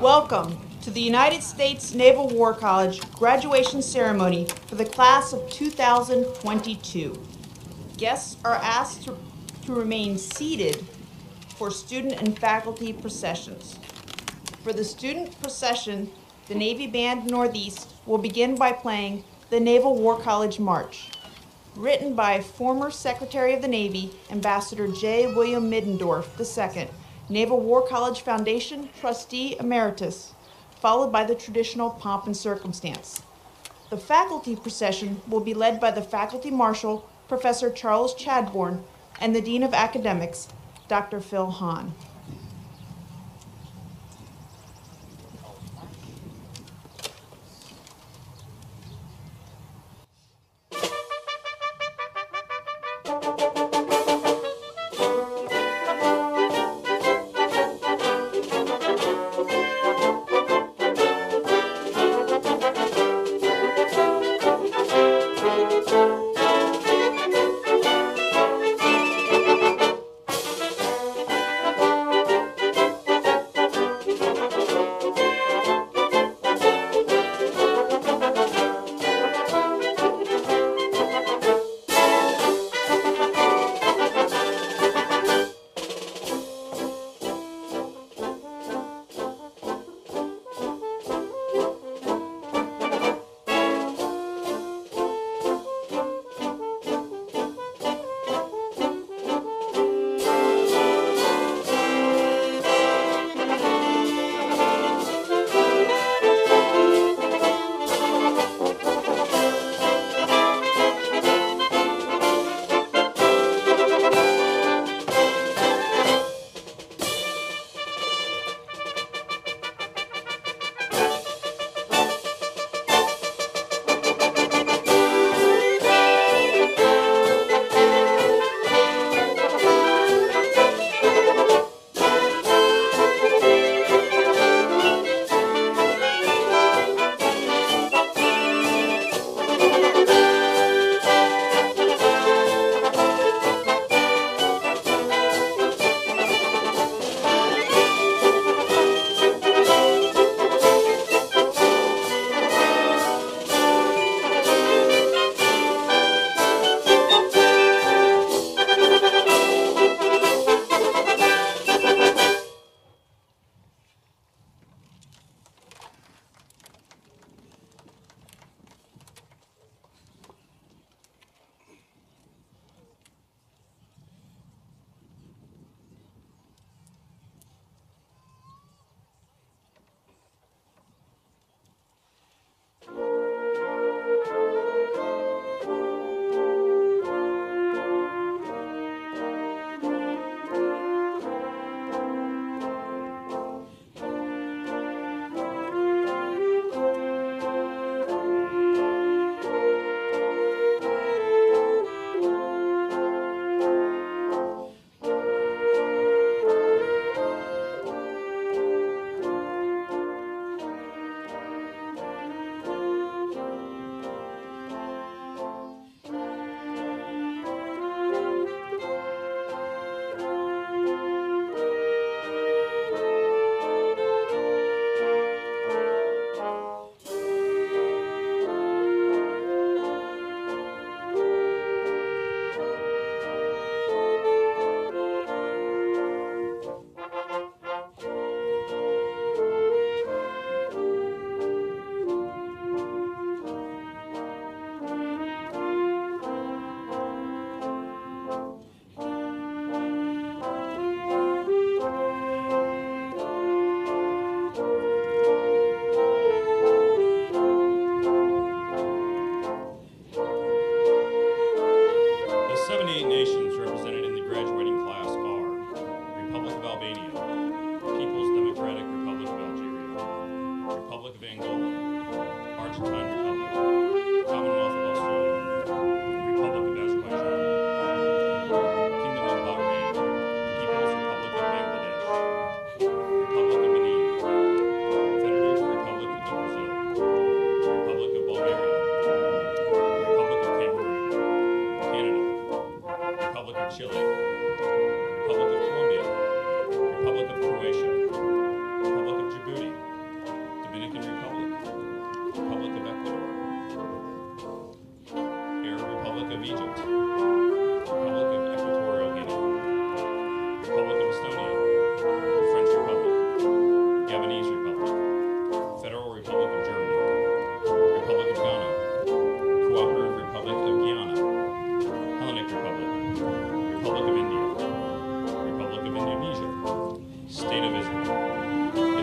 Welcome to the United States Naval War College graduation ceremony for the class of 2022. Guests are asked to remain seated for student and faculty processions. For the student procession, the Navy Band Northeast will begin by playing the Naval War College March, written by former Secretary of the Navy, Ambassador J. William Middendorf II, Naval War College Foundation Trustee Emeritus, followed by the traditional pomp and circumstance. The faculty procession will be led by the Faculty Marshal, Professor Charles Chadbourne, and the Dean of Academics, Dr. Phil Hahn.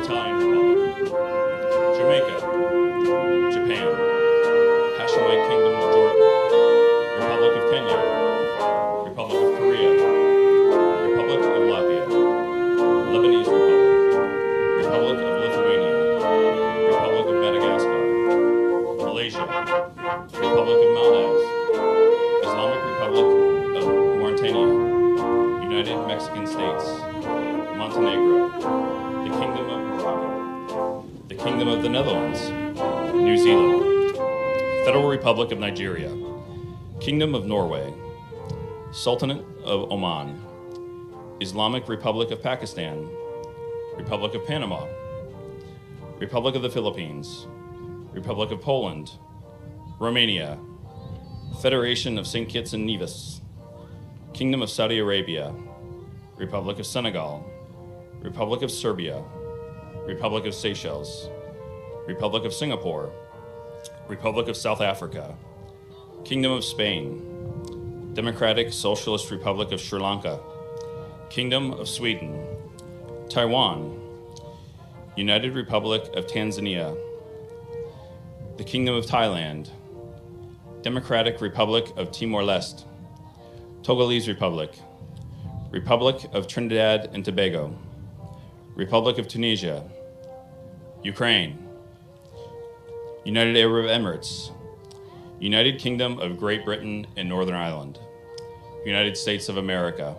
Italian Republic, Jamaica, Japan, Hashemite Kingdom of Jordan, Republic of Kenya, Republic of Korea, Republic of Latvia, Lebanese Republic, Republic of Lithuania, Republic of Madagascar, Malaysia, Republic of Maldives, Islamic Republic of Mauritania, United Mexican States, Montenegro, the Kingdom of Morocco, the Kingdom of the Netherlands, New Zealand, Federal Republic of Nigeria, Kingdom of Norway, Sultanate of Oman, Islamic Republic of Pakistan, Republic of Panama, Republic of the Philippines, Republic of Poland, Romania, Federation of St. Kitts and Nevis, Kingdom of Saudi Arabia, Republic of Senegal, Republic of Serbia, Republic of Seychelles, Republic of Singapore, Republic of South Africa, Kingdom of Spain, Democratic Socialist Republic of Sri Lanka, Kingdom of Sweden, Taiwan, United Republic of Tanzania, the Kingdom of Thailand, Democratic Republic of Timor-Leste, Togolese Republic, Republic of Trinidad and Tobago, Republic of Tunisia, Ukraine, United Arab Emirates, United Kingdom of Great Britain and Northern Ireland, United States of America,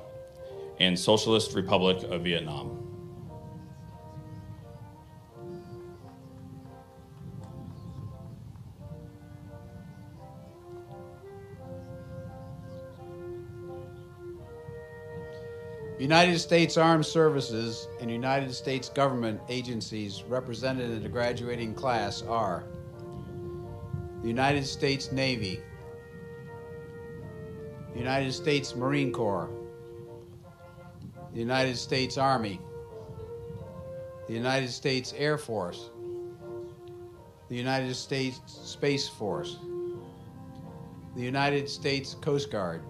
and Socialist Republic of Vietnam. United States Armed Services and United States government agencies represented in the graduating class are the United States Navy, the United States Marine Corps, the United States Army, the United States Air Force, the United States Space Force, the United States Coast Guard,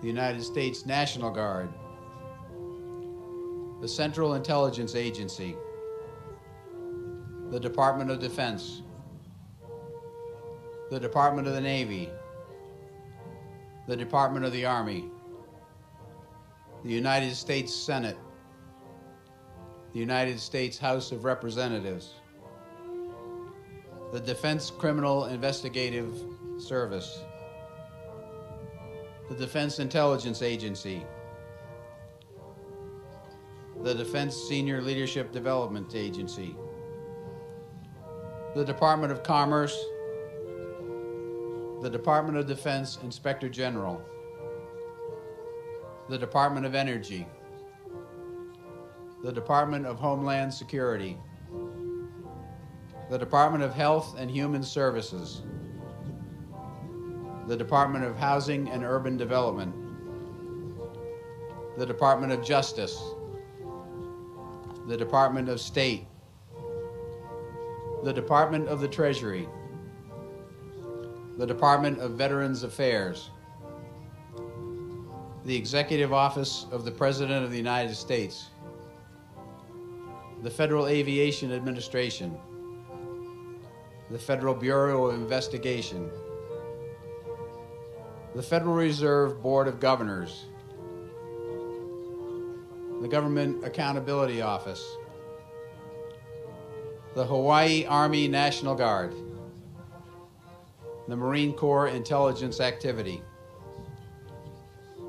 the United States National Guard, the Central Intelligence Agency, the Department of Defense, the Department of the Navy, the Department of the Army, the United States Senate, the United States House of Representatives, the Defense Criminal Investigative Service, the Defense Intelligence Agency, the Defense Senior Leadership Development Agency, the Department of Commerce, the Department of Defense Inspector General, the Department of Energy, the Department of Homeland Security, the Department of Health and Human Services, the Department of Housing and Urban Development, the Department of Justice, the Department of State, the Department of the Treasury, the Department of Veterans Affairs, the Executive Office of the President of the United States, the Federal Aviation Administration, the Federal Bureau of Investigation, the Federal Reserve Board of Governors, the Government Accountability Office, the Hawaii Army National Guard, the Marine Corps Intelligence Activity,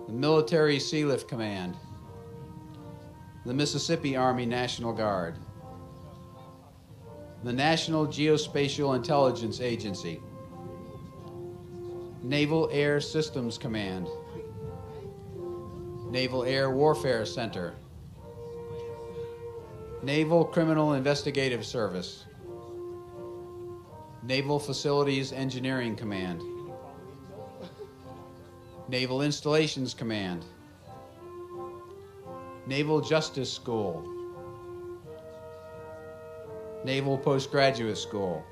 the Military Sealift Command, the Mississippi Army National Guard, the National Geospatial Intelligence Agency, Naval Air Systems Command, Naval Air Warfare Center, Naval Criminal Investigative Service, Naval Facilities Engineering Command, Naval Installations Command, Naval Justice School, Naval Postgraduate School,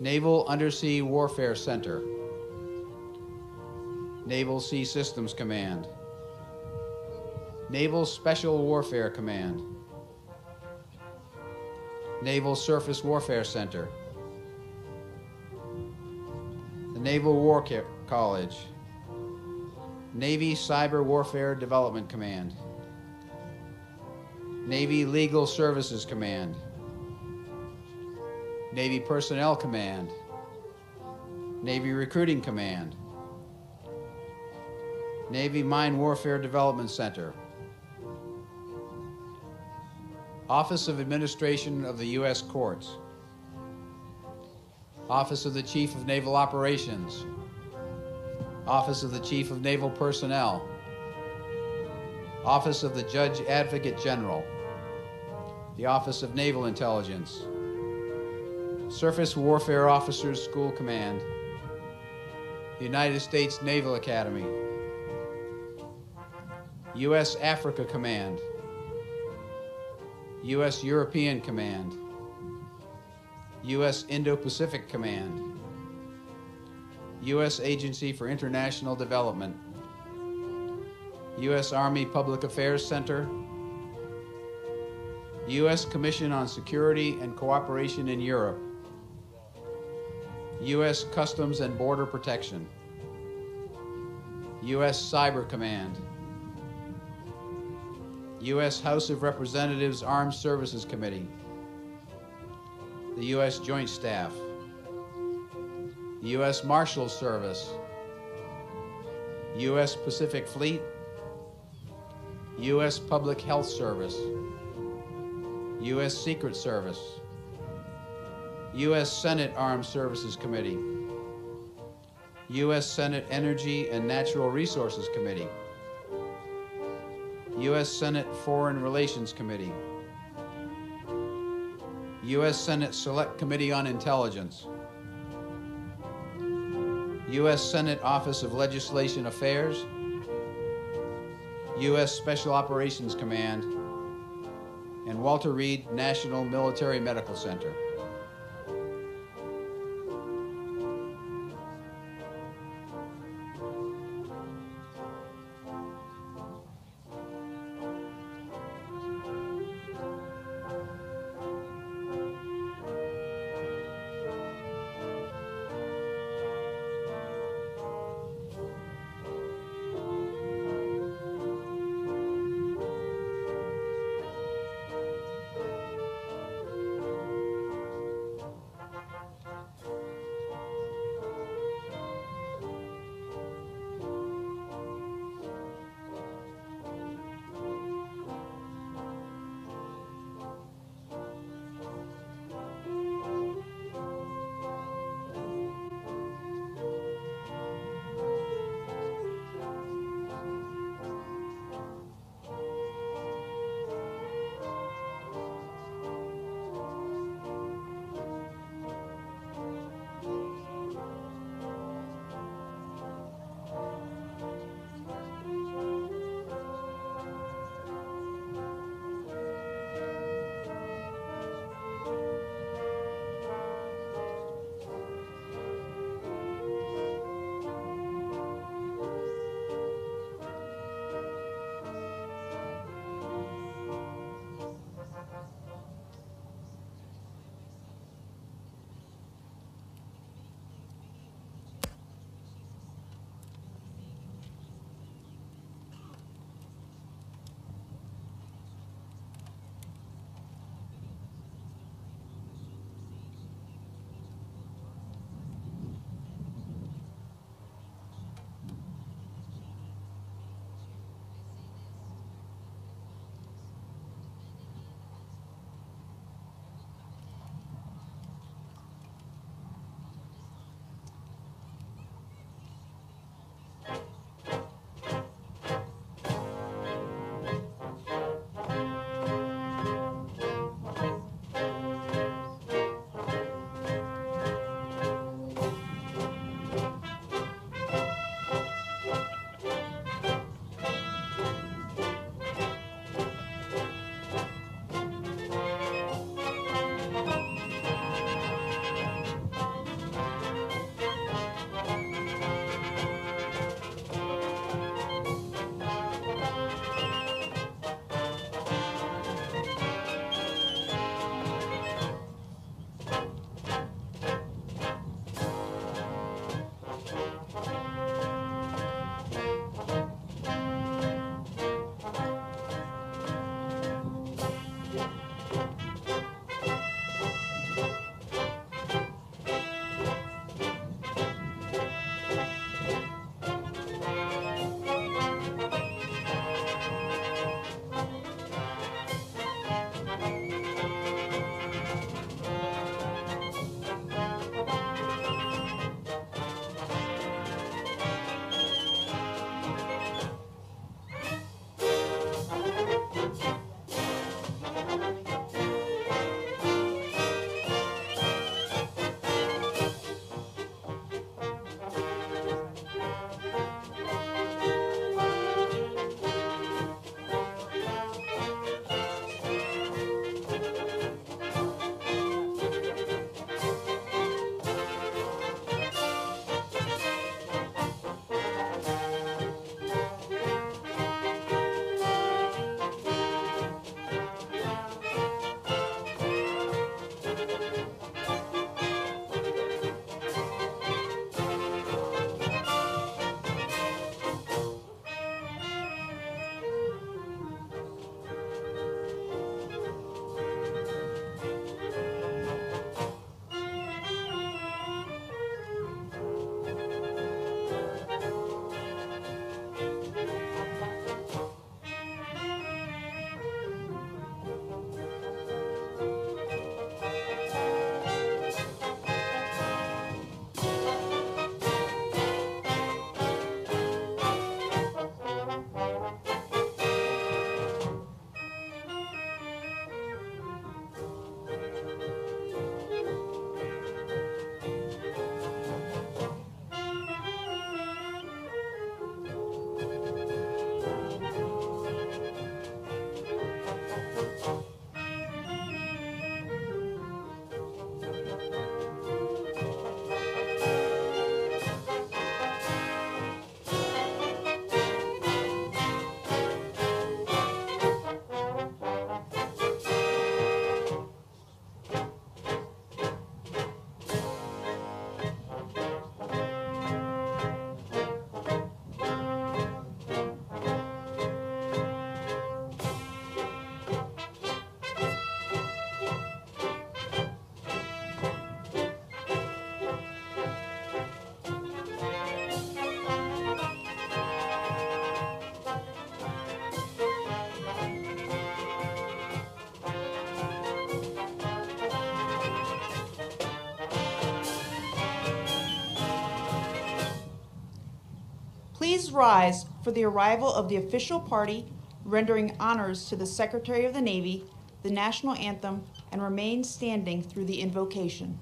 Naval Undersea Warfare Center, Naval Sea Systems Command, Naval Special Warfare Command, Naval Surface Warfare Center, the Naval War College, Navy Cyber Warfare Development Command, Navy Legal Services Command, Navy Personnel Command, Navy Recruiting Command, Navy Mine Warfare Development Center, Office of Administration of the U.S. Courts, Office of the Chief of Naval Operations, Office of the Chief of Naval Personnel, Office of the Judge Advocate General, the Office of Naval Intelligence, Surface Warfare Officers School Command, the United States Naval Academy, U.S. Africa Command, U.S. European Command, U.S. Indo-Pacific Command, U.S. Agency for International Development, U.S. Army Public Affairs Center, U.S. Commission on Security and Cooperation in Europe, U.S. Customs and Border Protection, U.S. Cyber Command, U.S. House of Representatives Armed Services Committee, the U.S. Joint Staff, the U.S. Marshals Service, U.S. Pacific Fleet, U.S. Public Health Service, U.S. Secret Service, U.S. Senate Armed Services Committee, U.S. Senate Energy and Natural Resources Committee, U.S. Senate Foreign Relations Committee, U.S. Senate Select Committee on Intelligence, U.S. Senate Office of Legislation Affairs, U.S. Special Operations Command, and Walter Reed National Military Medical Center. rise for the arrival of the official party, rendering honors to the Secretary of the Navy, the national anthem, and remain standing through the invocation.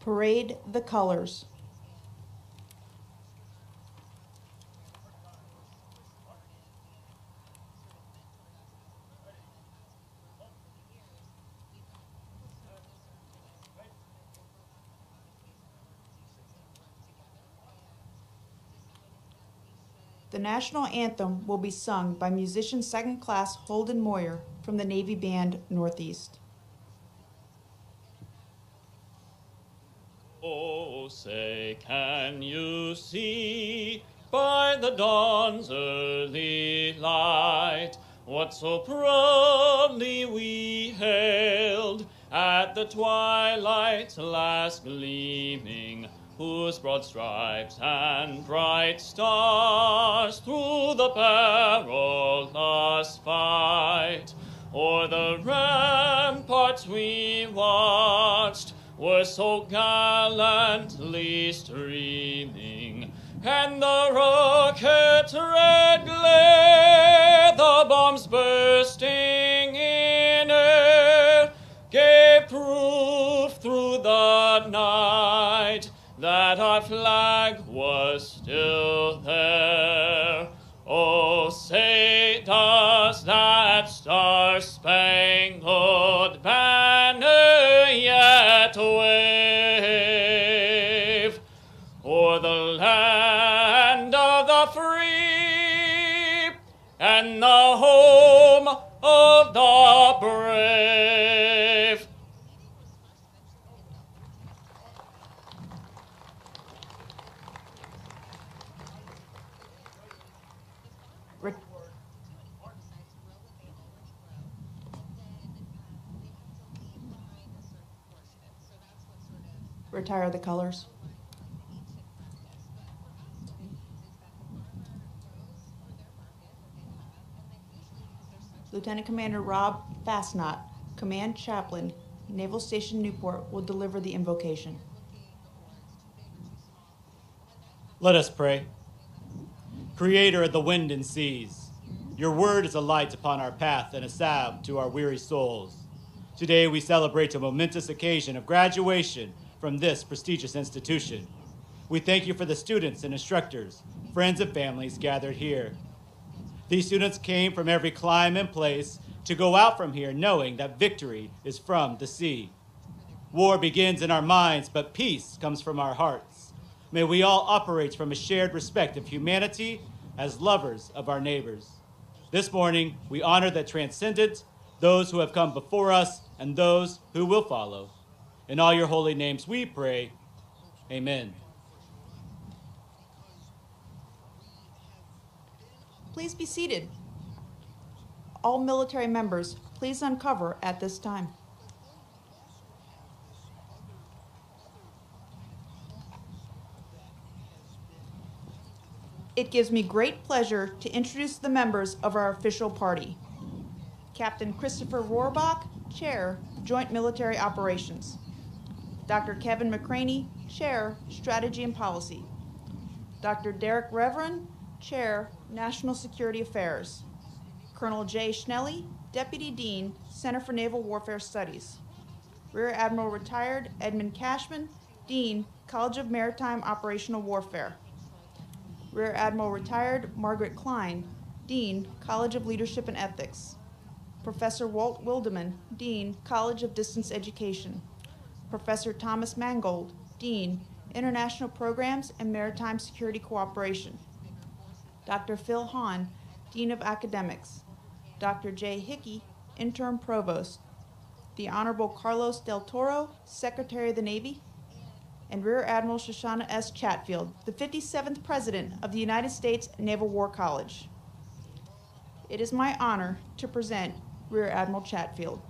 Parade the colors. The national anthem will be sung by musician second class Holden Moyer from the Navy Band Northeast. Say, can you see by the dawn's early light what so proudly we hailed at the twilight's last gleaming, whose broad stripes and bright stars through the perilous fight o'er the ramparts we watched were so gallantly streaming, and the rocket's red glare, the bombs bursting in air, gave proof through the night that our flag was still there. Oh, say does that star-spangled banner yet wave o'er the land of the free and the home of the brave? Retire the colors. Lieutenant Commander Rob Fast, Command Chaplain, Naval Station Newport, will deliver the invocation. Let us pray. Creator of the wind and seas, your word is a light upon our path and a salve to our weary souls. Today we celebrate a momentous occasion of graduation from this prestigious institution. We thank you for the students and instructors, friends and families gathered here. These students came from every clime and place to go out from here knowing that victory is from the sea. War begins in our minds, but peace comes from our hearts. May we all operate from a shared respect of humanity as lovers of our neighbors. This morning, we honor the transcendent, those who have come before us, and those who will follow. In all your holy names we pray, amen. Please be seated. All military members, please uncover at this time. It gives me great pleasure to introduce the members of our official party. Captain Christopher Rohrbach, Chair, Joint Military Operations. Dr. Kevin McCraney, Chair, Strategy and Policy. Dr. Derek Reverend, Chair, National Security Affairs. Colonel J. Schnelly, Deputy Dean, Center for Naval Warfare Studies. Rear Admiral Retired Edmund Cashman, Dean, College of Maritime Operational Warfare. Rear Admiral Retired Margaret Klein, Dean, College of Leadership and Ethics. Professor Walt Wilderman, Dean, College of Distance Education. Professor Thomas Mangold, Dean, International Programs and Maritime Security Cooperation. Dr. Phil Hahn, Dean of Academics. Dr. Jay Hickey, Interim Provost. The Honorable Carlos Del Toro, Secretary of the Navy. And Rear Admiral Shoshana S. Chatfield, the 57th President of the United States Naval War College. It is my honor to present Rear Admiral Chatfield.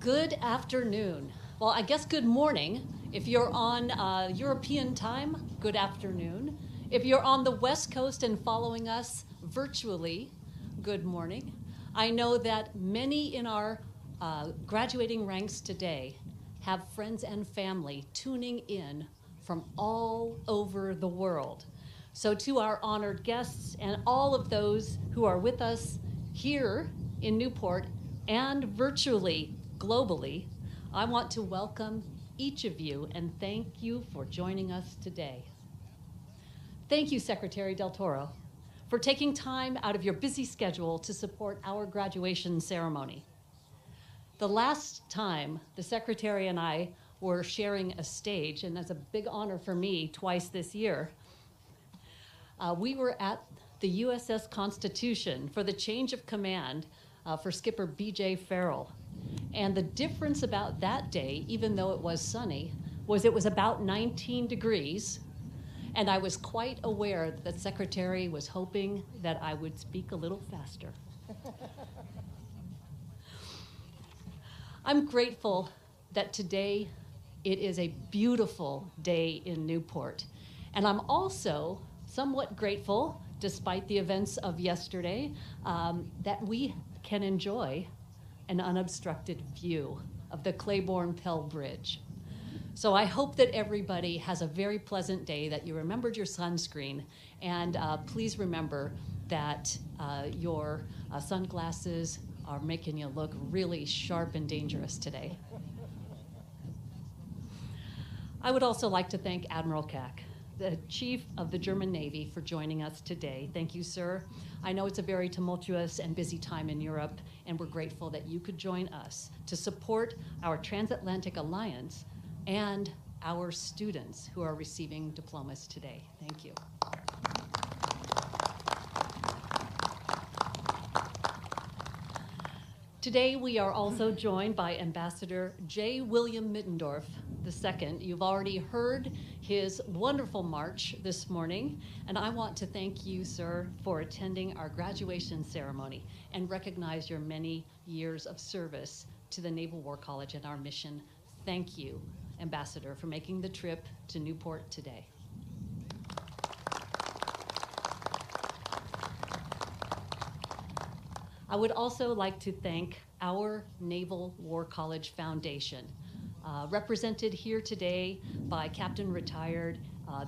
Good afternoon. Well, I guess good morning. If you're on European time, good afternoon. If you're on the West Coast and following us virtually, good morning. I know that many in our graduating ranks today have friends and family tuning in from all over the world. So to our honored guests and all of those who are with us here in Newport and virtually globally, I want to welcome each of you and thank you for joining us today. Thank you, Secretary Del Toro, for taking time out of your busy schedule to support our graduation ceremony. The last time the Secretary and I were sharing a stage, and that's a big honor for me twice this year, we were at the USS Constitution for the change of command for Skipper B.J. Farrell. And the difference about that day, even though it was sunny, was it was about 19 degrees, and I was quite aware that Secretary was hoping that I would speak a little faster. I'm grateful that today it is a beautiful day in Newport, and I'm also somewhat grateful, despite the events of yesterday, that we can enjoy an unobstructed view of the Claiborne Pell Bridge. So I hope that everybody has a very pleasant day, that you remembered your sunscreen, and please remember that your sunglasses are making you look really sharp and dangerous today. I would also like to thank Admiral Kaack, the Chief of the German Navy, for joining us today. Thank you, sir. I know it's a very tumultuous and busy time in Europe, and we're grateful that you could join us to support our transatlantic alliance and our students who are receiving diplomas today. Thank you. Today we are also joined by Ambassador J. William Middendorf II. You've already heard his wonderful march this morning, and I want to thank you, sir, for attending our graduation ceremony and recognize your many years of service to the Naval War College and our mission. Thank you, Ambassador, for making the trip to Newport today. I would also like to thank our Naval War College Foundation, represented here today by Captain Retired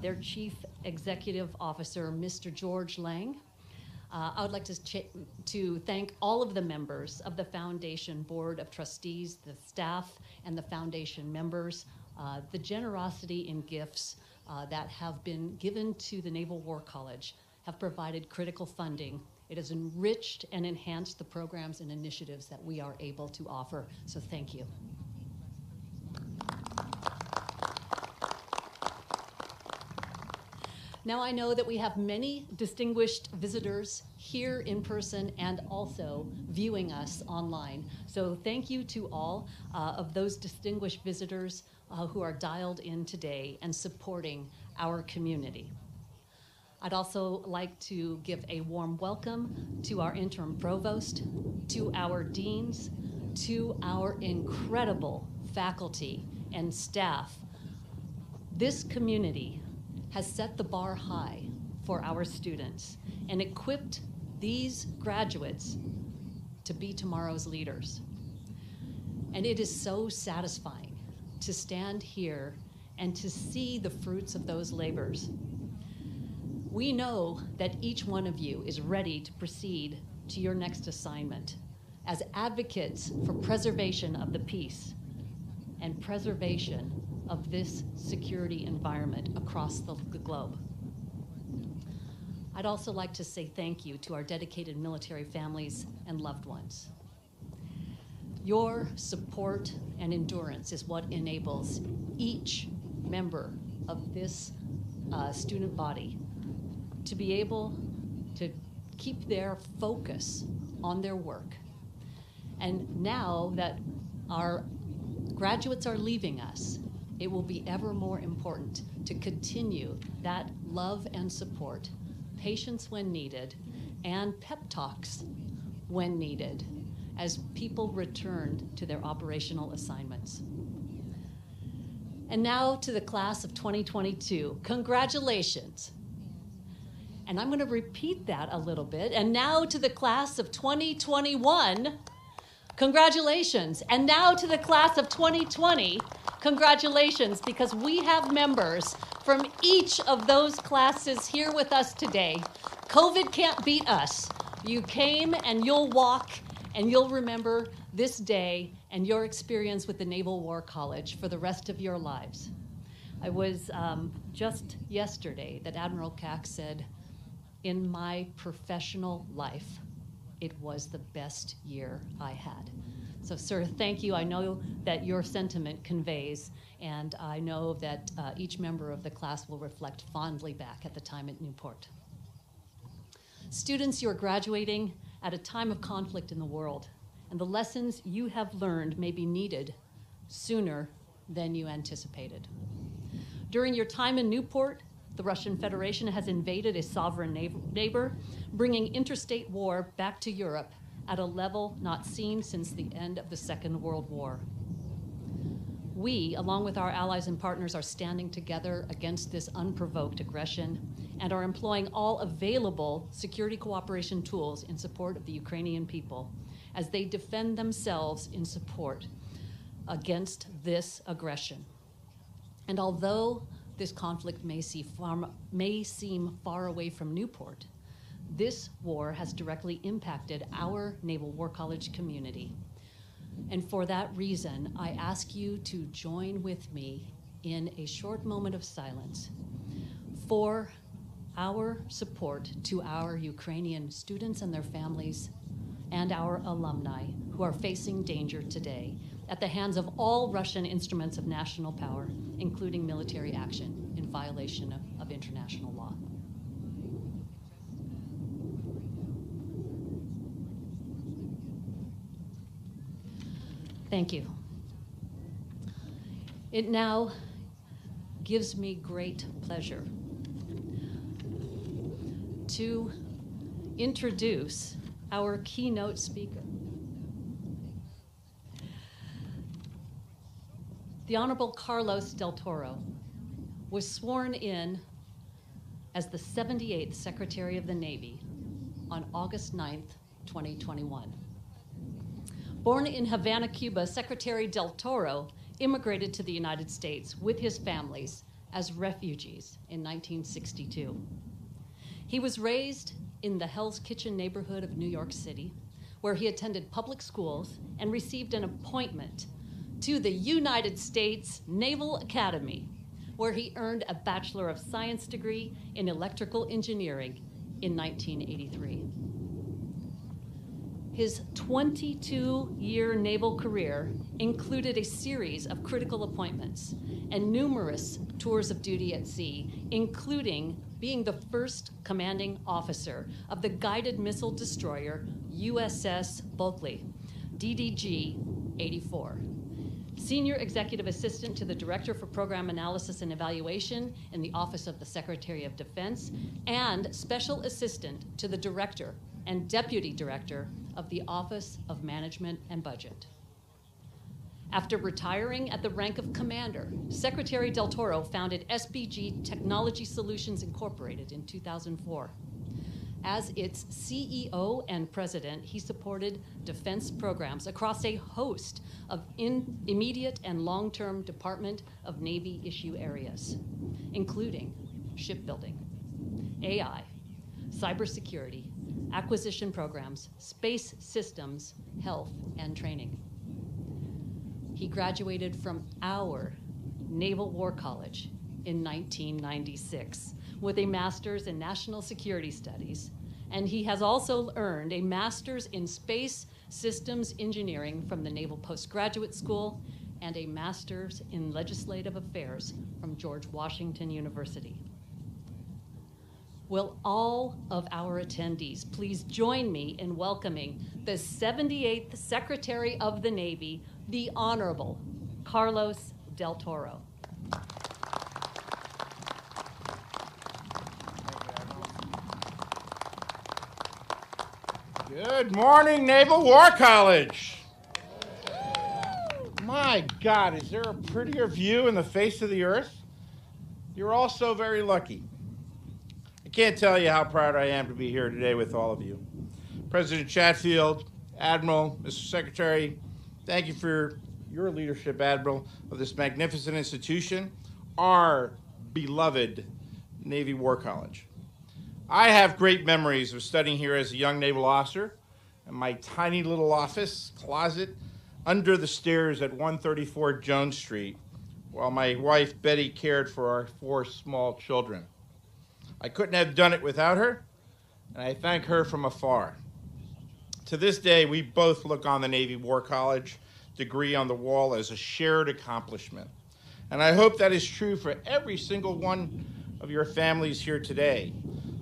their chief executive officer, Mr. George Lang. I would like to thank all of the members of the Foundation Board of Trustees, the staff, and the Foundation members. The generosity in gifts that have been given to the Naval War College have provided critical funding. It has enriched and enhanced the programs and initiatives that we are able to offer. So thank you. Now I know that we have many distinguished visitors here in person and also viewing us online. So thank you to all of those distinguished visitors who are dialed in today and supporting our community. I'd also like to give a warm welcome to our interim provost, to our deans, to our incredible faculty and staff. This community has set the bar high for our students and equipped these graduates to be tomorrow's leaders. And it is so satisfying to stand here and to see the fruits of those labors. We know that each one of you is ready to proceed to your next assignment as advocates for preservation of the peace and preservation of this security environment across the globe. I'd also like to say thank you to our dedicated military families and loved ones. Your support and endurance is what enables each member of this student body to be able to keep their focus on their work. And now that our graduates are leaving us, it will be ever more important to continue that love and support, patience when needed, and pep talks when needed, as people return to their operational assignments. And now to the class of 2022, congratulations. And I'm going to repeat that a little bit. And now to the class of 2021, congratulations. And now to the class of 2020, congratulations, because we have members from each of those classes here with us today. COVID can't beat us. You came and you'll walk and you'll remember this day and your experience with the Naval War College for the rest of your lives. It was just yesterday that Admiral Kaack said, "In my professional life, it was the best year I had." So, sir, thank you. I know that your sentiment conveys, and I know that each member of the class will reflect fondly back at the time at Newport. Students, you're graduating at a time of conflict in the world, and the lessons you have learned may be needed sooner than you anticipated. During your time in Newport, the Russian Federation has invaded a sovereign neighbor, bringing interstate war back to Europe at a level not seen since the end of the Second World War. We, along with our allies and partners, are standing together against this unprovoked aggression and are employing all available security cooperation tools in support of the Ukrainian people as they defend themselves in support against this aggression. And although this conflict may seem far away from Newport, this war has directly impacted our Naval War College community. And for that reason, I ask you to join with me in a short moment of silence for our support to our Ukrainian students and their families and our alumni who are facing danger today at the hands of all Russian instruments of national power, including military action in violation of international law. Thank you. It now gives me great pleasure to introduce our keynote speaker, the Honorable Carlos Del Toro. Was sworn in as the 78th Secretary of the Navy on August 9th, 2021. Born in Havana, Cuba, Secretary Del Toro immigrated to the United States with his families as refugees in 1962. He was raised in the Hell's Kitchen neighborhood of New York City, where he attended public schools and received an appointment to the United States Naval Academy, where he earned a Bachelor of Science degree in Electrical Engineering in 1983. His 22-year naval career included a series of critical appointments and numerous tours of duty at sea, including being the first commanding officer of the guided missile destroyer USS Bulkeley, DDG-84, Senior Executive Assistant to the Director for Program Analysis and Evaluation in the Office of the Secretary of Defense, and Special Assistant to the Director and Deputy Director of the Office of Management and Budget. After retiring at the rank of commander, Secretary Del Toro founded SBG Technology Solutions Incorporated in 2004. As its CEO and president, he supported defense programs across a host of immediate and long-term Department of Navy issue areas, including shipbuilding, AI, cybersecurity, acquisition programs, space systems, health, and training. He graduated from our Naval War College in 1996 with a master's in national security studies, and he has also earned a master's in space systems engineering from the Naval Postgraduate School and a master's in legislative affairs from George Washington University. Will all of our attendees please join me in welcoming the 78th Secretary of the Navy, the Honorable Carlos Del Toro. Good morning, Naval War College. My God, is there a prettier view in the face of the earth? You're all so very lucky. Can't tell you how proud I am to be here today with all of you. President Chatfield, Admiral, Mr. Secretary, thank you for your leadership, Admiral, of this magnificent institution, our beloved Navy War College. I have great memories of studying here as a young naval officer in my tiny little office closet under the stairs at 134 Jones Street while my wife, Betty, cared for our four small children. I couldn't have done it without her, and I thank her from afar. To this day, we both look on the Navy War College degree on the wall as a shared accomplishment, and I hope that is true for every single one of your families here today.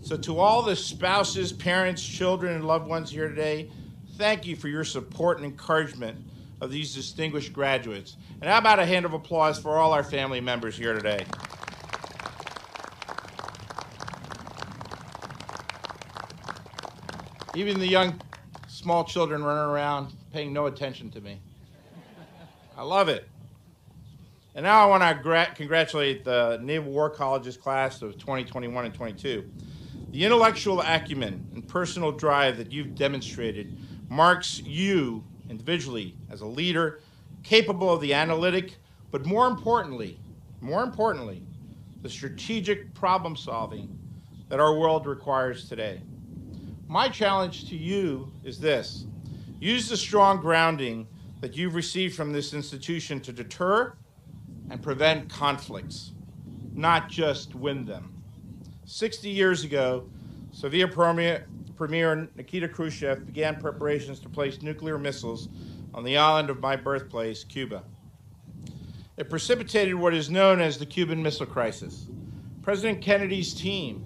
So to all the spouses, parents, children, and loved ones here today, thank you for your support and encouragement of these distinguished graduates. And how about a hand of applause for all our family members here today? Even the young, small children running around, paying no attention to me. I love it. And now I want to congratulate the Naval War College's class of 2021 and 22. The intellectual acumen and personal drive that you've demonstrated marks you individually as a leader, capable of the analytic, but more importantly, the strategic problem solving that our world requires today. My challenge to you is this: use the strong grounding that you've received from this institution to deter and prevent conflicts, not just win them. 60 years ago, Soviet Premier Nikita Khrushchev began preparations to place nuclear missiles on the island of my birthplace, Cuba. It precipitated what is known as the Cuban Missile Crisis. President Kennedy's team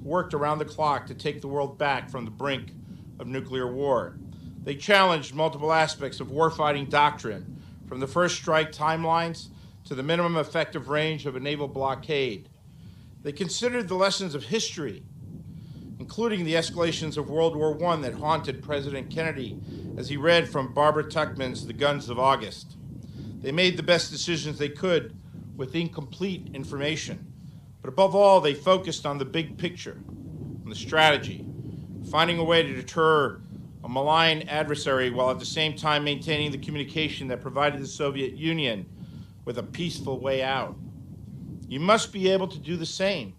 worked around the clock to take the world back from the brink of nuclear war. They challenged multiple aspects of warfighting doctrine, from the first strike timelines to the minimum effective range of a naval blockade. They considered the lessons of history, including the escalations of World War I that haunted President Kennedy as he read from Barbara Tuchman's The Guns of August. They made the best decisions they could with incomplete information. But above all, they focused on the big picture, on the strategy, finding a way to deter a malign adversary while at the same time maintaining the communication that provided the Soviet Union with a peaceful way out. You must be able to do the same.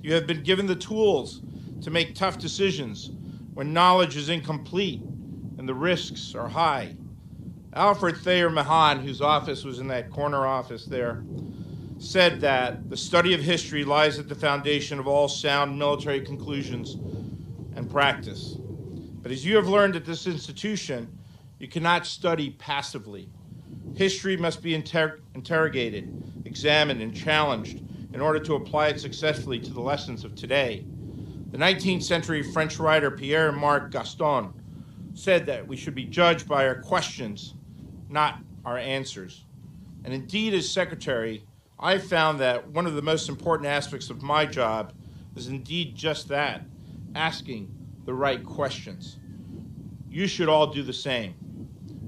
You have been given the tools to make tough decisions when knowledge is incomplete and the risks are high. Alfred Thayer Mahan, whose office was in that corner office there, said that the study of history lies at the foundation of all sound military conclusions and practice. But as you have learned at this institution, you cannot study passively. History must be interrogated, examined, and challenged in order to apply it successfully to the lessons of today. The 19th century French writer Pierre Marc Gaston said that we should be judged by our questions, not our answers. And indeed, as secretary, I found that one of the most important aspects of my job is indeed just that, asking the right questions. You should all do the same,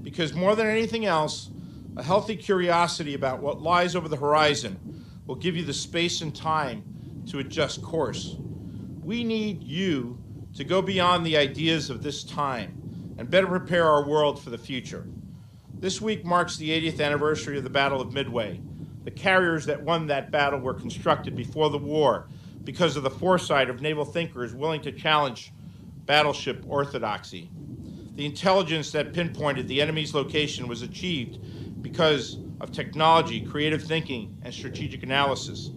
because more than anything else, a healthy curiosity about what lies over the horizon will give you the space and time to adjust course. We need you to go beyond the ideas of this time and better prepare our world for the future. This week marks the 80th anniversary of the Battle of Midway. The carriers that won that battle were constructed before the war because of the foresight of naval thinkers willing to challenge battleship orthodoxy. The intelligence that pinpointed the enemy's location was achieved because of technology, creative thinking, and strategic analysis.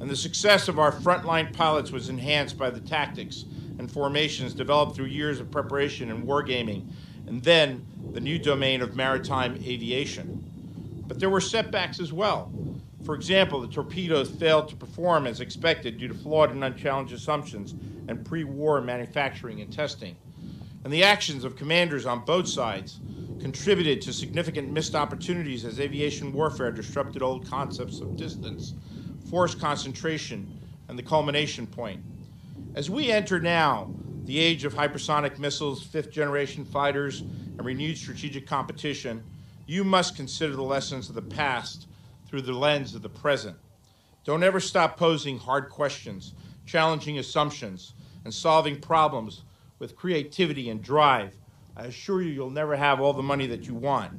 And the success of our frontline pilots was enhanced by the tactics and formations developed through years of preparation and wargaming, and then the new domain of maritime aviation. But there were setbacks as well. For example, the torpedoes failed to perform as expected due to flawed and unchallenged assumptions and pre-war manufacturing and testing. And the actions of commanders on both sides contributed to significant missed opportunities as aviation warfare disrupted old concepts of distance, force concentration, and the culmination point. As we enter now the age of hypersonic missiles, fifth-generation fighters, and renewed strategic competition, you must consider the lessons of the past through the lens of the present. Don't ever stop posing hard questions, challenging assumptions, and solving problems with creativity and drive. I assure you, you'll never have all the money that you want.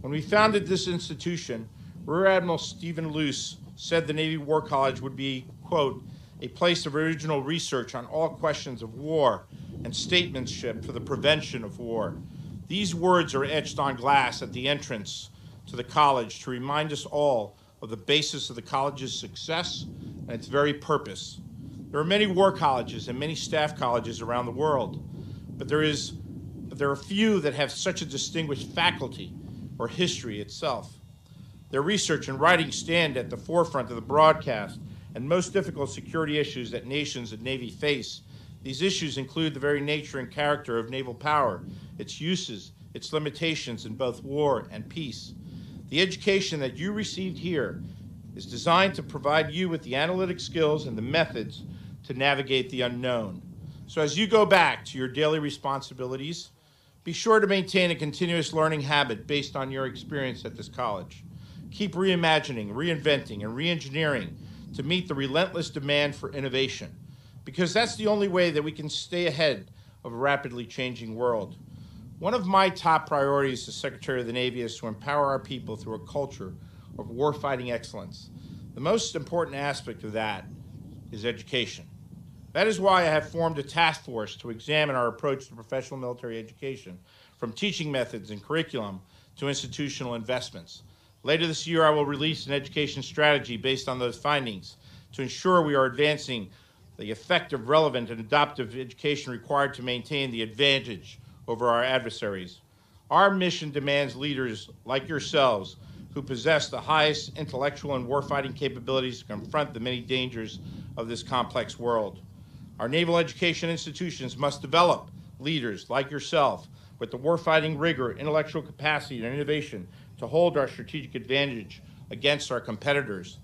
When we founded this institution, Rear Admiral Stephen Luce said the Navy War College would be, quote, a place of original research on all questions of war and statesmanship for the prevention of war. These words are etched on glass at the entrance to the college to remind us all of the basis of the college's success and its very purpose. There are many war colleges and many staff colleges around the world, but there are few that have such a distinguished faculty or history itself. Their research and writing stand at the forefront of the broadcast and most difficult security issues that nations and Navy face. These issues include the very nature and character of naval power, its uses, its limitations in both war and peace. The education that you received here is designed to provide you with the analytic skills and the methods to navigate the unknown. So as you go back to your daily responsibilities, be sure to maintain a continuous learning habit based on your experience at this college. Keep reimagining, reinventing, and reengineering to meet the relentless demand for innovation, because that's the only way that we can stay ahead of a rapidly changing world. One of my top priorities as Secretary of the Navy is to empower our people through a culture of warfighting excellence. The most important aspect of that is education. That is why I have formed a task force to examine our approach to professional military education, from teaching methods and curriculum to institutional investments. Later this year, I will release an education strategy based on those findings to ensure we are advancing the effective, relevant, and adaptive education required to maintain the advantage over our adversaries. Our mission demands leaders like yourselves who possess the highest intellectual and warfighting capabilities to confront the many dangers of this complex world. Our naval education institutions must develop leaders like yourself with the warfighting rigor, intellectual capacity, and innovation to hold our strategic advantage against our competitors.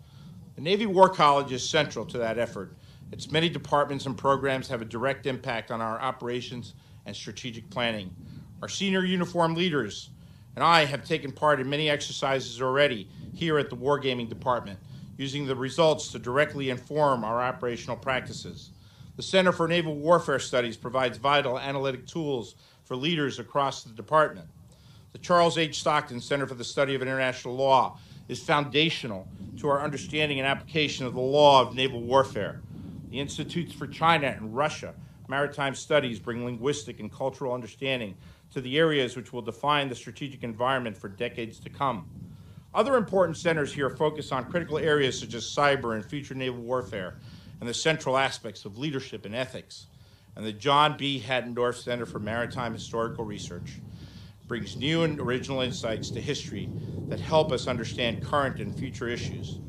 The Navy War College is central to that effort. Its many departments and programs have a direct impact on our operations and strategic planning. Our senior uniform leaders and I have taken part in many exercises already here at the Wargaming Department, using the results to directly inform our operational practices. The Center for Naval Warfare Studies provides vital analytic tools for leaders across the department. The Charles H. Stockton Center for the Study of International Law is foundational to our understanding and application of the law of naval warfare. The Institutes for China and Russia, Maritime Studies, bring linguistic and cultural understanding to the areas which will define the strategic environment for decades to come. Other important centers here focus on critical areas such as cyber and future naval warfare and the central aspects of leadership and ethics. And the John B. Hattendorf Center for Maritime Historical Research brings new and original insights to history that help us understand current and future issues.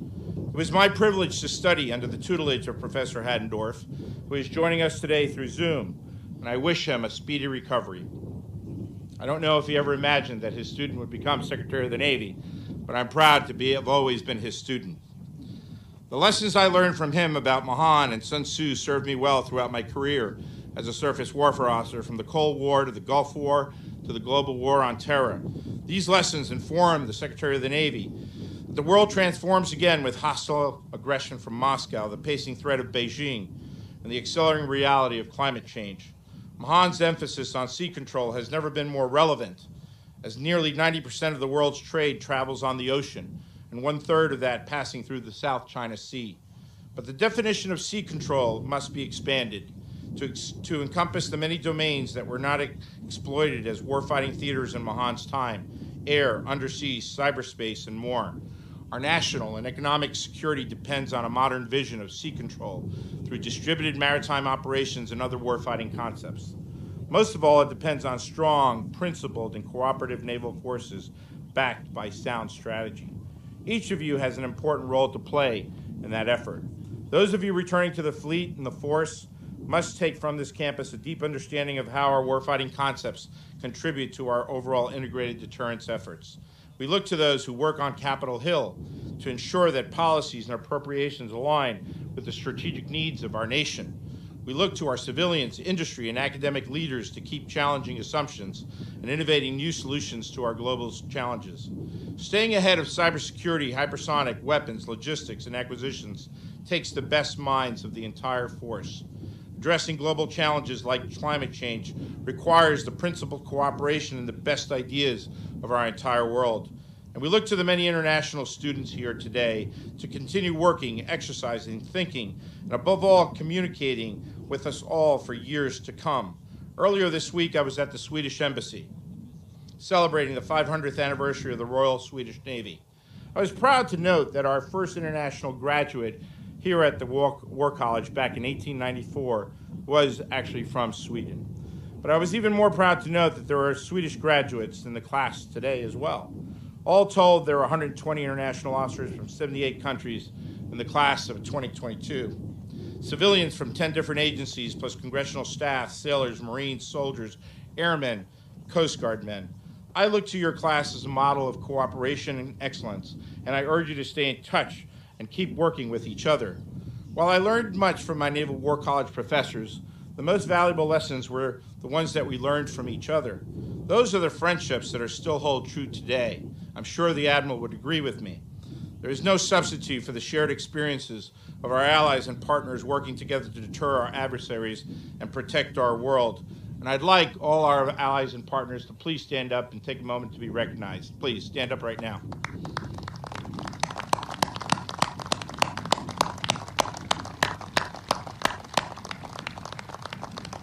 It was my privilege to study under the tutelage of Professor Hattendorf, who is joining us today through Zoom, and I wish him a speedy recovery. I don't know if he ever imagined that his student would become Secretary of the Navy, but I'm proud to have always been his student. The lessons I learned from him about Mahan and Sun Tzu served me well throughout my career as a surface warfare officer, from the Cold War to the Gulf War to the global war on terror. These lessons informed the Secretary of the Navy that the world transforms again with hostile aggression from Moscow, the pacing threat of Beijing, and the accelerating reality of climate change. Mahan's emphasis on sea control has never been more relevant, as nearly 90% of the world's trade travels on the ocean, and 1/3 of that passing through the South China Sea. But the definition of sea control must be expanded to encompass the many domains that were not exploited as warfighting theaters in Mahan's time: air, undersea, cyberspace, and more. Our national and economic security depends on a modern vision of sea control through distributed maritime operations and other warfighting concepts. Most of all, it depends on strong, principled, and cooperative naval forces backed by sound strategy. Each of you has an important role to play in that effort. Those of you returning to the fleet and the force must take from this campus a deep understanding of how our warfighting concepts contribute to our overall integrated deterrence efforts. We look to those who work on Capitol Hill to ensure that policies and appropriations align with the strategic needs of our nation. We look to our civilians, industry, and academic leaders to keep challenging assumptions and innovating new solutions to our global challenges. Staying ahead of cybersecurity, hypersonic weapons, logistics, and acquisitions takes the best minds of the entire force. Addressing global challenges like climate change requires the principled cooperation and the best ideas of our entire world. And we look to the many international students here today to continue working, exercising, thinking, and above all, communicating with us all for years to come. Earlier this week, I was at the Swedish Embassy, celebrating the 500th anniversary of the Royal Swedish Navy. I was proud to note that our first international graduate here at the War College back in 1894 was actually from Sweden. But I was even more proud to note that there are Swedish graduates in the class today as well. All told, there are 120 international officers from 78 countries in the class of 2022. Civilians from 10 different agencies, plus congressional staff, sailors, Marines, soldiers, airmen, Coast Guard men. I look to your class as a model of cooperation and excellence, and I urge you to stay in touch and keep working with each other. While I learned much from my Naval War College professors, the most valuable lessons were the ones that we learned from each other. Those are the friendships that are still hold true today. I'm sure the Admiral would agree with me. There is no substitute for the shared experiences of our allies and partners working together to deter our adversaries and protect our world. And I'd like all our allies and partners to please stand up and take a moment to be recognized. Please stand up right now.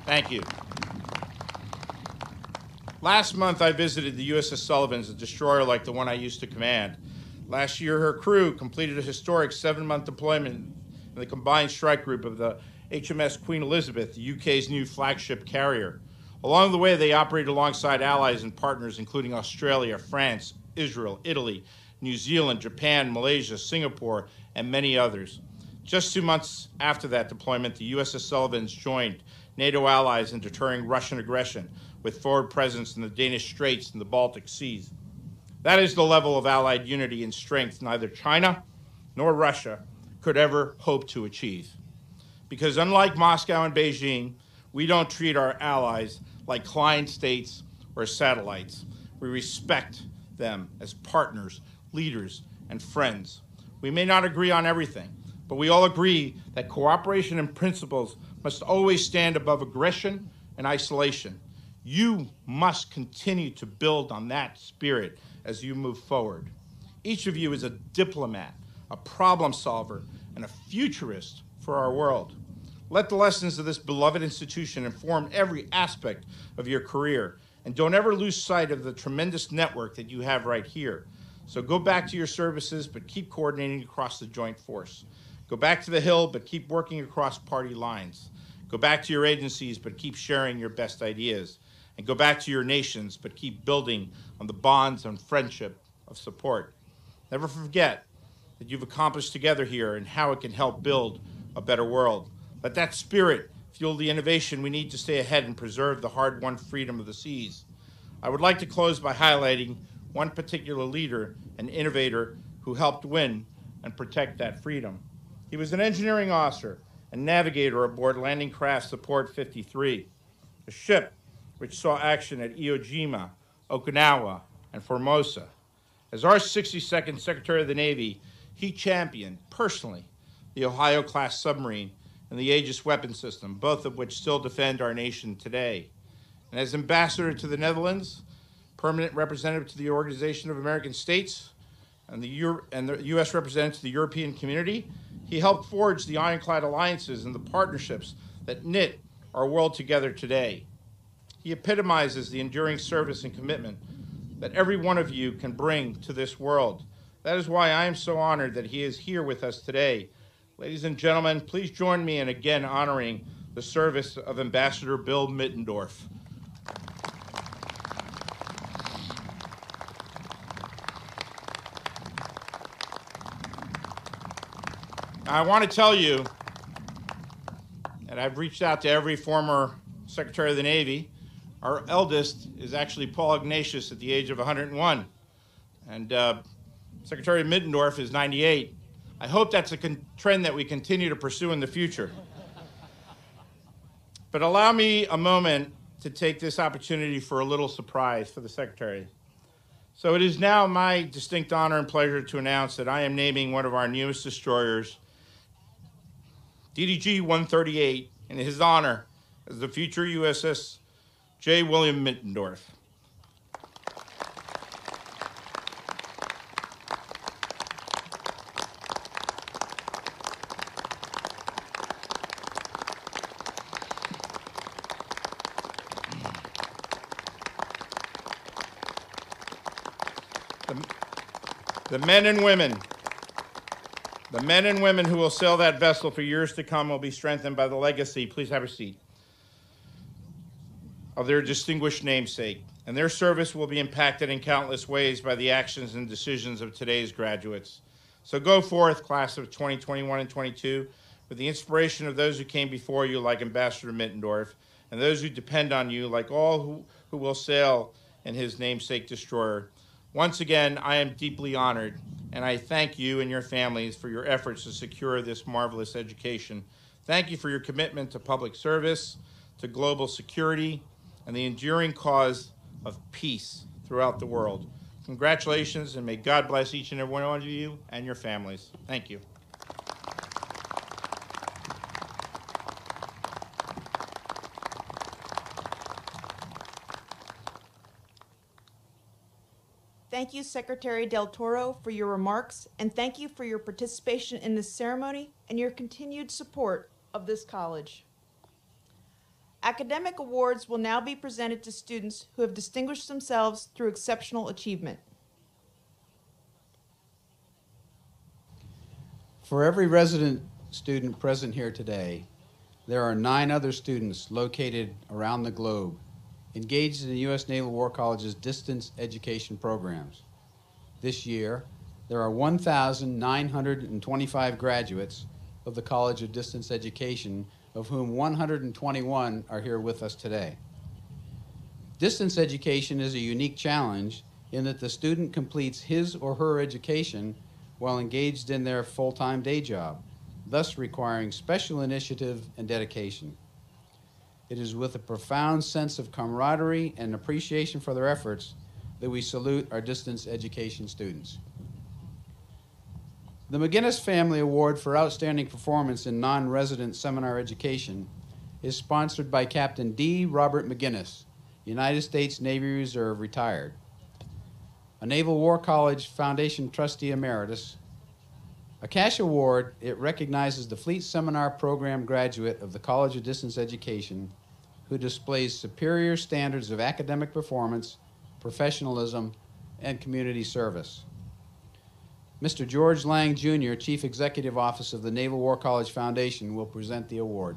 Thank you. Last month, I visited the USS Sullivan's, a destroyer like the one I used to command. Last year, her crew completed a historic 7-month deployment in the combined strike group of the HMS Queen Elizabeth, the UK's new flagship carrier. Along the way, they operated alongside allies and partners, including Australia, France, Israel, Italy, New Zealand, Japan, Malaysia, Singapore, and many others. Just 2 months after that deployment, the USS Sullivan's joined NATO allies in deterring Russian aggression with forward presence in the Danish Straits and the Baltic Seas. That is the level of Allied unity and strength neither China nor Russia could ever hope to achieve. Because unlike Moscow and Beijing, we don't treat our allies like client states or satellites. We respect them as partners, leaders, and friends. We may not agree on everything, but we all agree that cooperation and principles must always stand above aggression and isolation. You must continue to build on that spirit as you move forward. Each of you is a diplomat, a problem solver, and a futurist for our world. Let the lessons of this beloved institution inform every aspect of your career, and don't ever lose sight of the tremendous network that you have right here. So go back to your services, but keep coordinating across the joint force. Go back to the Hill, but keep working across party lines. Go back to your agencies, but keep sharing your best ideas. And go back to your nations, but keep building on the bonds and friendship of support. Never forget that you've accomplished together here and how it can help build a better world. Let that spirit fuel the innovation we need to stay ahead and preserve the hard-won freedom of the seas. I would like to close by highlighting one particular leader and innovator who helped win and protect that freedom. He was an engineering officer and navigator aboard Landing Craft Support 53, a ship which saw action at Iwo Jima, Okinawa, and Formosa. As our 62nd Secretary of the Navy, he championed personally the Ohio-class submarine and the Aegis weapon system, both of which still defend our nation today. And as ambassador to the Netherlands, permanent representative to the Organization of American States, and the U.S. representative to the European community, he helped forge the ironclad alliances and the partnerships that knit our world together today. He epitomizes the enduring service and commitment that every one of you can bring to this world. That is why I am so honored that he is here with us today. Ladies and gentlemen, please join me in again honoring the service of Ambassador Bill Middendorf. I want to tell you that I've reached out to every former Secretary of the Navy. Our eldest is actually Paul Ignatius at the age of 101, and Secretary Middendorf is 98. I hope that's a trend that we continue to pursue in the future. But allow me a moment to take this opportunity for a little surprise for the Secretary. So it is now my distinct honor and pleasure to announce that I am naming one of our newest destroyers, DDG 138, in his honor as the future USS J. William Middendorf. The men and women, who will sail that vessel for years to come will be strengthened by the legacy, please have a seat, of their distinguished namesake, and their service will be impacted in countless ways by the actions and decisions of today's graduates. So go forth, class of 2021 and 22, with the inspiration of those who came before you, like Ambassador Middendorf, and those who depend on you, like all who will sail in his namesake destroyer. Once again, I am deeply honored, and I thank you and your families for your efforts to secure this marvelous education. Thank you for your commitment to public service, to global security, and the enduring cause of peace throughout the world. Congratulations, and may God bless each and every one of you and your families. Thank you. Thank you, Secretary Del Toro, for your remarks, and thank you for your participation in this ceremony and your continued support of this college. Academic awards will now be presented to students who have distinguished themselves through exceptional achievement. For every resident student present here today, there are 9 other students located around the globe engaged in the U.S. Naval War College's distance education programs. This year, there are 1,925 graduates of the College of Distance Education, of whom 121 are here with us today. Distance education is a unique challenge in that the student completes his or her education while engaged in their full-time day job, thus requiring special initiative and dedication. It is with a profound sense of camaraderie and appreciation for their efforts that we salute our distance education students. The McGinnis Family Award for Outstanding Performance in Non-Resident Seminar Education is sponsored by Captain D. Robert McGinnis, United States Navy Reserve, retired, a Naval War College Foundation Trustee Emeritus, A cash award, it recognizes the Fleet Seminar Program graduate of the College of Distance Education who displays superior standards of academic performance, professionalism, and community service. Mr. George Lang, Jr., Chief Executive Officer of the Naval War College Foundation, will present the award.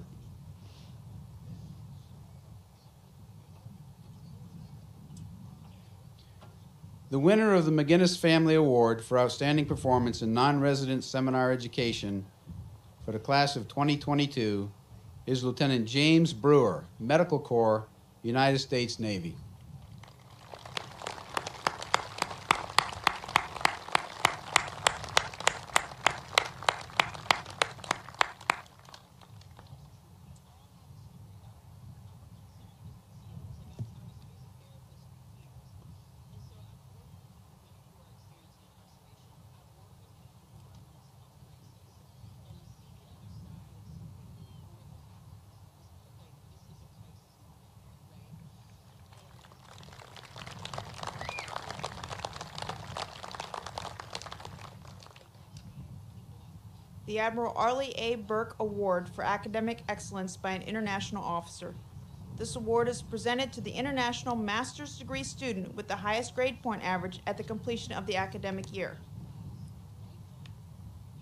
The winner of the McGinnis Family Award for Outstanding Performance in Non-Resident Seminar Education for the class of 2022 is Lieutenant James Brewer, Medical Corps, United States Navy. The Admiral Arleigh A. Burke Award for Academic Excellence by an International Officer. This award is presented to the international master's degree student with the highest grade point average at the completion of the academic year.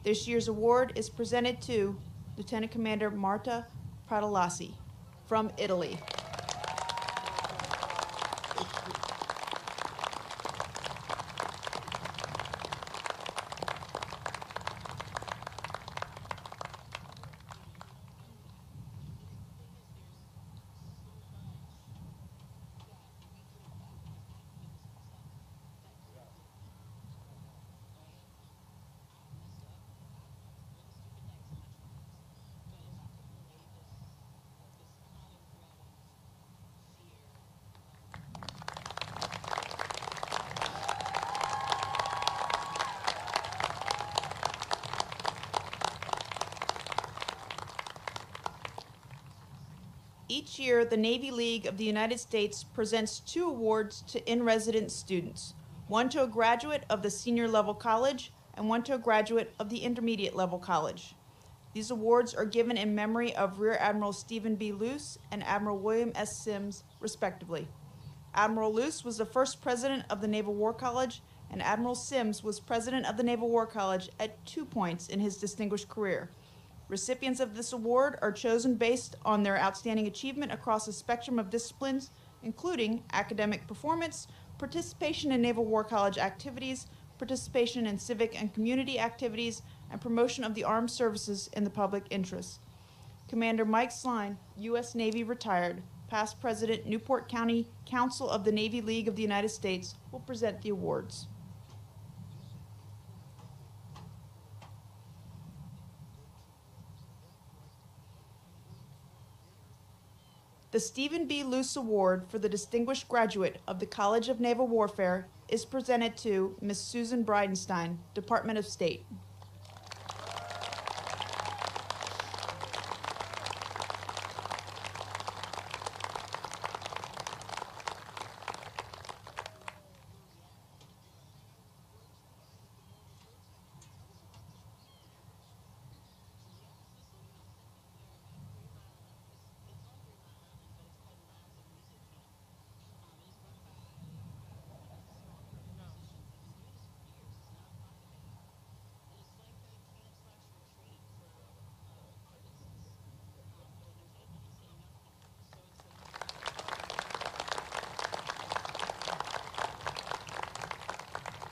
This year's award is presented to Lieutenant Commander Marta Pratalasi from Italy. Each year, the Navy League of the United States presents two awards to in-resident students, one to a graduate of the senior level college and one to a graduate of the intermediate level college. These awards are given in memory of Rear Admiral Stephen B. Luce and Admiral William S. Sims, respectively. Admiral Luce was the first president of the Naval War College, and Admiral Sims was president of the Naval War College at 2 points in his distinguished career. Recipients of this award are chosen based on their outstanding achievement across a spectrum of disciplines, including academic performance, participation in Naval War College activities, participation in civic and community activities, and promotion of the armed services in the public interest. Commander Mike Sline, U.S. Navy retired, past president, Newport County Council of the Navy League of the United States, will present the awards. The Stephen B. Luce Award for the Distinguished Graduate of the College of Naval Warfare is presented to Ms. Susan Bridenstine, Department of State.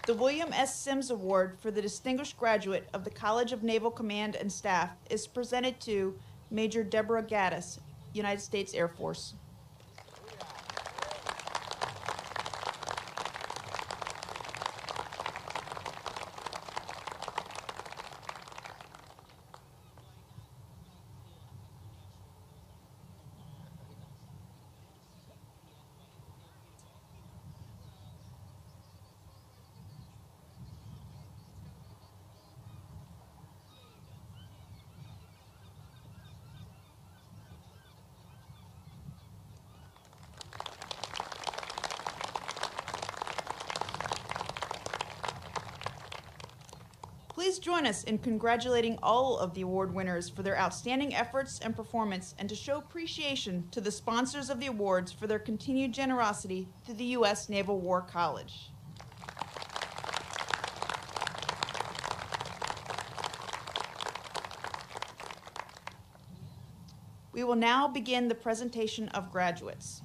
The William S. Sims Award for the Distinguished Graduate of the College of Naval Command and Staff is presented to Major Deborah Gaddis, United States Air Force. Please join us in congratulating all of the award winners for their outstanding efforts and performance, and to show appreciation to the sponsors of the awards for their continued generosity to the U.S. Naval War College. We will now begin the presentation of graduates.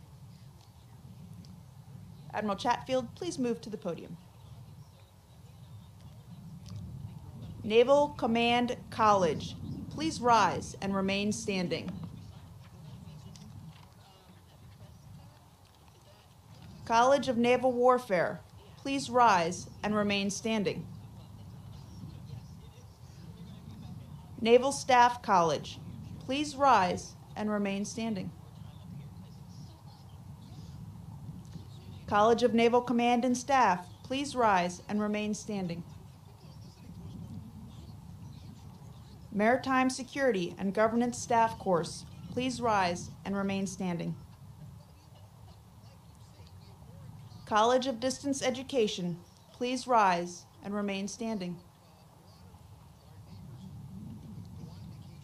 Admiral Chatfield, please move to the podium. Naval Command College, please rise and remain standing. College of Naval Warfare, please rise and remain standing. Naval Staff College, please rise and remain standing. College of Naval Command and Staff, please rise and remain standing. Maritime Security and Governance Staff Course, please rise and remain standing. College of Distance Education, please rise and remain standing.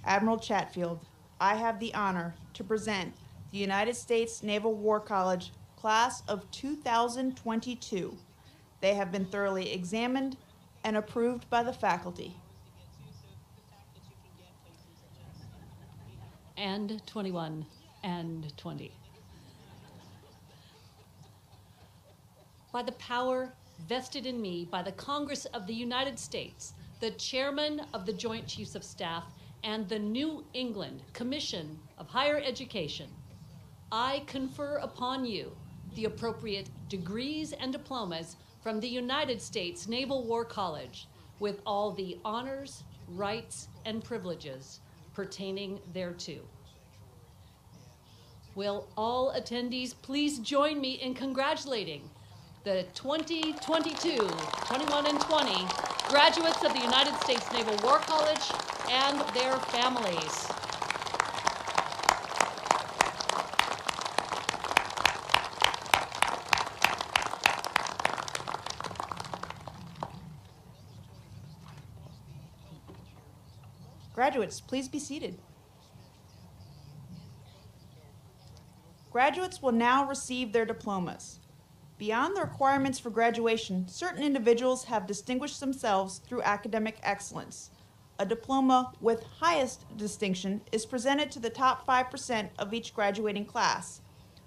Admiral Chatfield, I have the honor to present the United States Naval War College Class of 2022. They have been thoroughly examined and approved by the faculty. And 21 and 20. By the power vested in me by the Congress of the United States, the Chairman of the Joint Chiefs of Staff and the New England Commission of Higher Education, I confer upon you the appropriate degrees and diplomas from the United States Naval War College with all the honors, rights, and privileges pertaining thereto. Will all attendees please join me in congratulating the 2022, 21, and 20 graduates of the United States Naval War College and their families. Graduates, please be seated. Graduates will now receive their diplomas. Beyond the requirements for graduation, certain individuals have distinguished themselves through academic excellence. A diploma with highest distinction is presented to the top 5% of each graduating class.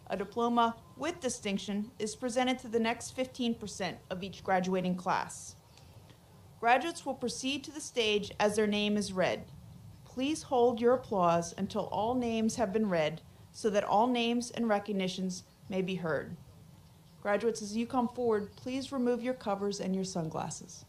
A diploma with distinction is presented to the next 15% of each graduating class. Graduates will proceed to the stage as their name is read. Please hold your applause until all names have been read so that all names and recognitions may be heard. Graduates, as you come forward, please remove your covers and your sunglasses.